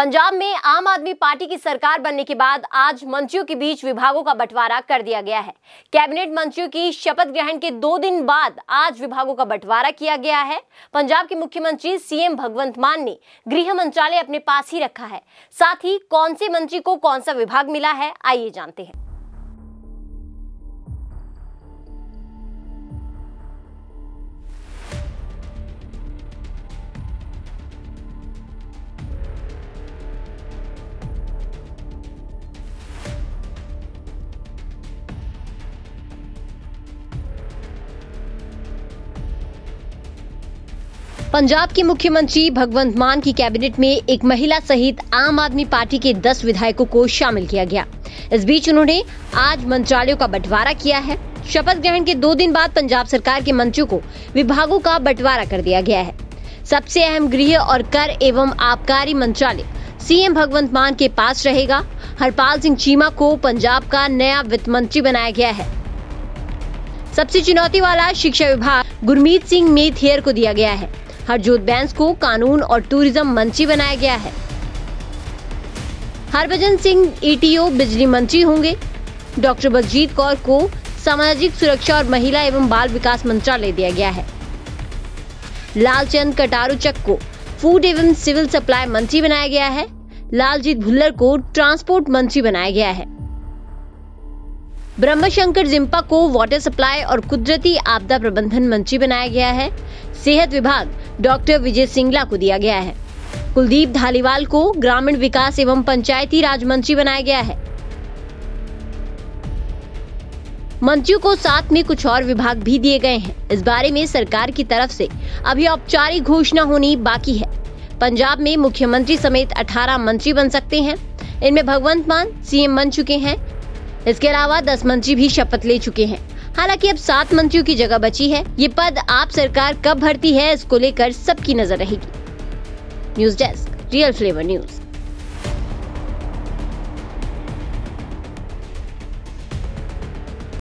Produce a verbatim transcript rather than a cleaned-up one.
पंजाब में आम आदमी पार्टी की सरकार बनने के बाद आज मंत्रियों के बीच विभागों का बंटवारा कर दिया गया है। कैबिनेट मंत्रियों की शपथ ग्रहण के दो दिन बाद आज विभागों का बंटवारा किया गया है। पंजाब के मुख्यमंत्री सीएम भगवंत मान ने गृह मंत्रालय अपने पास ही रखा है। साथ ही कौन से मंत्री को कौन सा विभाग मिला है, आइए जानते हैं। पंजाब के मुख्यमंत्री भगवंत मान की कैबिनेट में एक महिला सहित आम आदमी पार्टी के दस विधायकों को शामिल किया गया। इस बीच उन्होंने आज मंत्रालयों का बंटवारा किया है। शपथ ग्रहण के दो दिन बाद पंजाब सरकार के मंत्रियों को विभागों का बंटवारा कर दिया गया है। सबसे अहम गृह और कर एवं आबकारी मंत्रालय सीएम भगवंत मान के पास रहेगा। हरपाल सिंह चीमा को पंजाब का नया वित्त मंत्री बनाया गया है। सबसे चुनौती वाला शिक्षा विभाग गुरमीत सिंह मेथियर को दिया गया है। हरजोत बैंस को कानून और टूरिज्म मंत्री बनाया गया है। हरभजन सिंह ईटीओ बिजली मंत्री होंगे। डॉक्टर बलजीत कौर को सामाजिक सुरक्षा और महिला एवं बाल विकास मंत्रालय दिया गया है। लालचंद कटारुचक को फूड एवं सिविल सप्लाई मंत्री बनाया गया है। लालजीत भुल्लर को ट्रांसपोर्ट मंत्री बनाया गया है। ब्रह्मशंकर जिंपा को वाटर सप्लाई और कुदरती आपदा प्रबंधन मंत्री बनाया गया है। सेहत विभाग डॉक्टर विजय सिंगला को दिया गया है। कुलदीप धालीवाल को ग्रामीण विकास एवं पंचायती राज मंत्री बनाया गया है। मंत्रियों को साथ में कुछ और विभाग भी दिए गए हैं। इस बारे में सरकार की तरफ से अभी औपचारिक घोषणा होनी बाकी है। पंजाब में मुख्यमंत्री समेत अठारह मंत्री बन सकते हैं। इनमें भगवंत मान सीएम बन चुके हैं। इसके अलावा दस मंत्री भी शपथ ले चुके हैं। हालांकि अब सात मंत्रियों की जगह बची है। ये पद आप सरकार कब भरती है, इसको लेकर सबकी नजर रहेगी। News desk, real flavour news.